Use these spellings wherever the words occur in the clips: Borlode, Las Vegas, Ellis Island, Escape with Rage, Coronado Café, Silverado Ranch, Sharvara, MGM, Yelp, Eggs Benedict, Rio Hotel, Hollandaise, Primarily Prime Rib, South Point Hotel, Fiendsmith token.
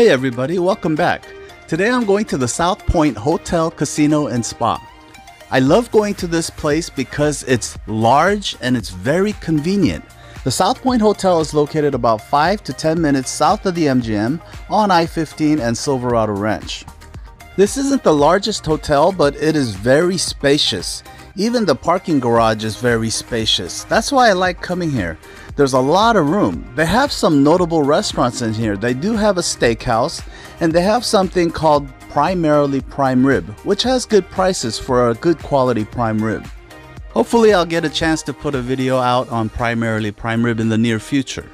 Hey everybody, welcome back. Today I'm going to the South Point Hotel, Casino and Spa. I love going to this place because it's large and it's very convenient. The South Point Hotel is located about 5 to 10 minutes south of the MGM on I-15 and Silverado Ranch. This isn't the largest hotel, but it is very spacious. Even the parking garage is very spacious. That's why I like coming here. There's a lot of room. They have some notable restaurants in here. They do have a steakhouse, and they have something called Primarily Prime Rib, which has good prices for a good quality prime rib. Hopefully I'll get a chance to put a video out on Primarily Prime Rib in the near future.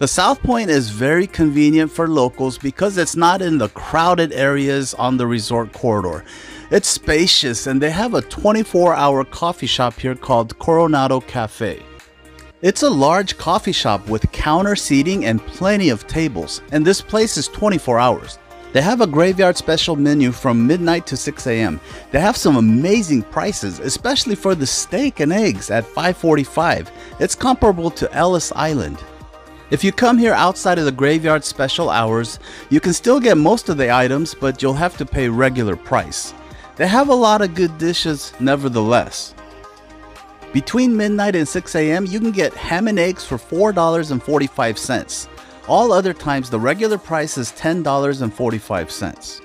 The South Point is very convenient for locals because it's not in the crowded areas on the resort corridor. It's spacious, and they have a 24-hour coffee shop here called Coronado Café. It's a large coffee shop with counter seating and plenty of tables, and this place is 24 hours. They have a graveyard special menu from midnight to 6 a.m. They have some amazing prices, especially for the steak and eggs at $5.45. It's comparable to Ellis Island. If you come here outside of the graveyard special hours, you can still get most of the items, but you'll have to pay regular price. They have a lot of good dishes nevertheless. Between midnight and 6 a.m., you can get ham and eggs for $4.45. All other times, the regular price is $10.45.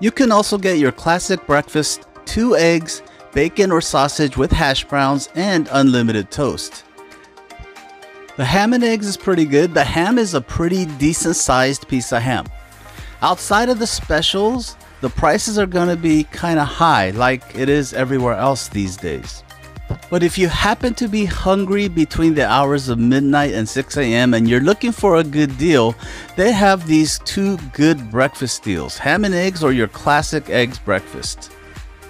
You can also get your classic breakfast, 2 eggs, bacon or sausage with hash browns, and unlimited toast. The ham and eggs is pretty good. The ham is a pretty decent sized piece of ham. Outside of the specials, the prices are going to be kind of high, like it is everywhere else these days. But if you happen to be hungry between the hours of midnight and 6 a.m. and you're looking for a good deal, they have these 2 good breakfast deals, ham and eggs or your classic eggs breakfast.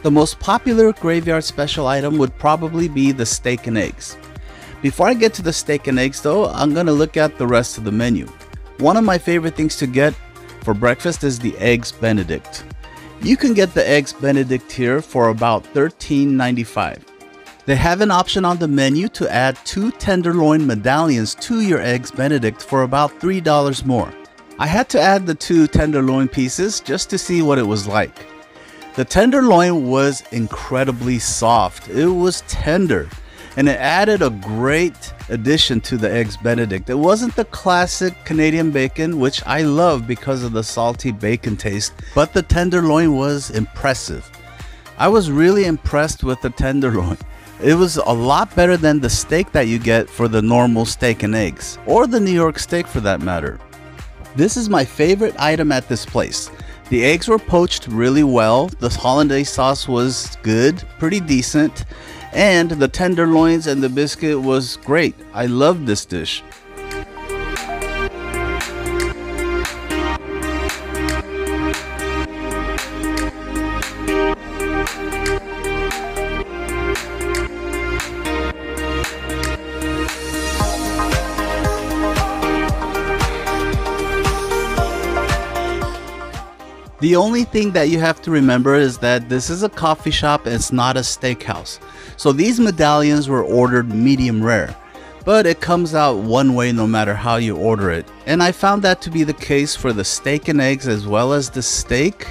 The most popular graveyard special item would probably be the steak and eggs. Before I get to the steak and eggs though, I'm going to look at the rest of the menu. One of my favorite things to get for breakfast is the Eggs Benedict. You can get the Eggs Benedict here for about $13.95. They have an option on the menu to add 2 tenderloin medallions to your Eggs Benedict for about $3 more. I had to add the 2 tenderloin pieces just to see what it was like. The tenderloin was incredibly soft. It was tender, and it added a great addition to the Eggs Benedict. It wasn't the classic Canadian bacon, which I love because of the salty bacon taste, but the tenderloin was impressive. I was really impressed with the tenderloin. It was a lot better than the steak that you get for the normal steak and eggs, or the New York steak for that matter. This is my favorite item at this place. The eggs were poached really well, the hollandaise sauce was good, pretty decent, and the tenderloins and the biscuit was great. I love this dish. The only thing that you have to remember is that this is a coffee shop and it's not a steakhouse. So these medallions were ordered medium rare, but it comes out one way no matter how you order it. And I found that to be the case for the steak and eggs as well as the steak.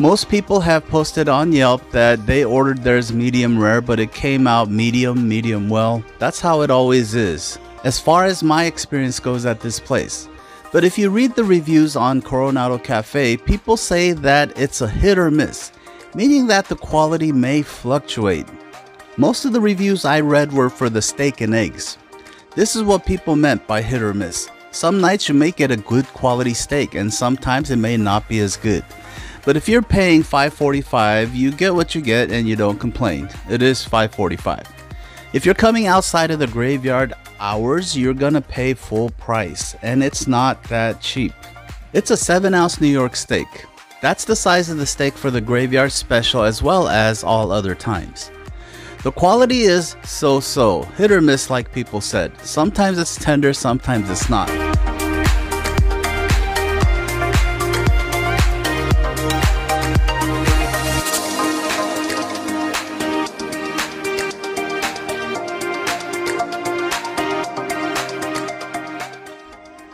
Most people have posted on Yelp that they ordered theirs medium rare, but it came out medium well. That's how it always is, as far as my experience goes at this place. But if you read the reviews on Coronado Cafe, people say that it's a hit or miss, meaning that the quality may fluctuate. Most of the reviews I read were for the steak and eggs. This is what people meant by hit or miss. Some nights you may get a good quality steak, and sometimes it may not be as good. But if you're paying $5.45, you get what you get and you don't complain. It is $5.45. If you're coming outside of the graveyard hours, you're gonna pay full price, and it's not that cheap. It's a 7-ounce New York steak. That's the size of the steak for the graveyard special as well as all other times. The quality is so-so, hit or miss like people said. Sometimes it's tender, sometimes it's not.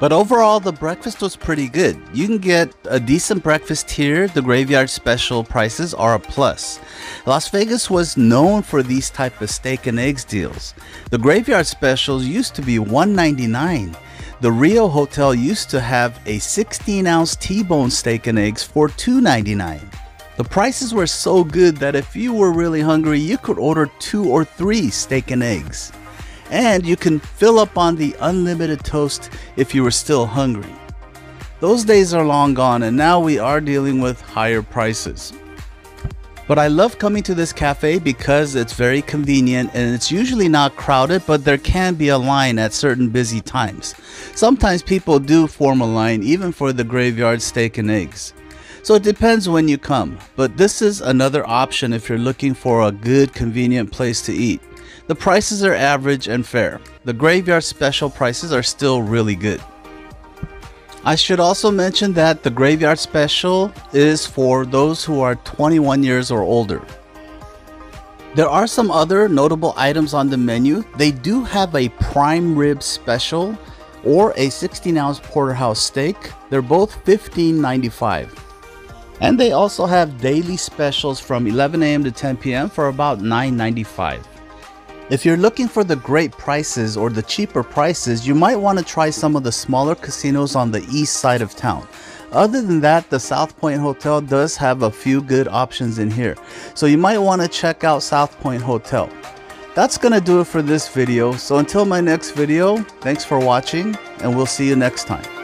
But overall, the breakfast was pretty good. You can get a decent breakfast here. The graveyard special prices are a plus. Las Vegas was known for these type of steak and eggs deals. The graveyard specials used to be $1.99. The Rio Hotel used to have a 16-ounce T-bone steak and eggs for $2.99. The prices were so good that if you were really hungry, you could order 2 or 3 steak and eggs. And you can fill up on the unlimited toast if you were still hungry. Those days are long gone, and now we are dealing with higher prices. But I love coming to this cafe because it's very convenient and it's usually not crowded, but there can be a line at certain busy times. Sometimes people do form a line even for the graveyard steak and eggs. So it depends when you come, but this is another option if you're looking for a good, convenient place to eat. The prices are average and fair. The graveyard special prices are still really good. I should also mention that the graveyard special is for those who are 21 years or older. There are some other notable items on the menu. They do have a prime rib special or a 16-ounce porterhouse steak. They're both $15.95. And they also have daily specials from 11 a.m. to 10 p.m. for about $9.95. If you're looking for the great prices or the cheaper prices, you might want to try some of the smaller casinos on the east side of town. Other than that, the South Point Hotel does have a few good options in here. So you might want to check out South Point Hotel. That's going to do it for this video. So until my next video, thanks for watching and we'll see you next time.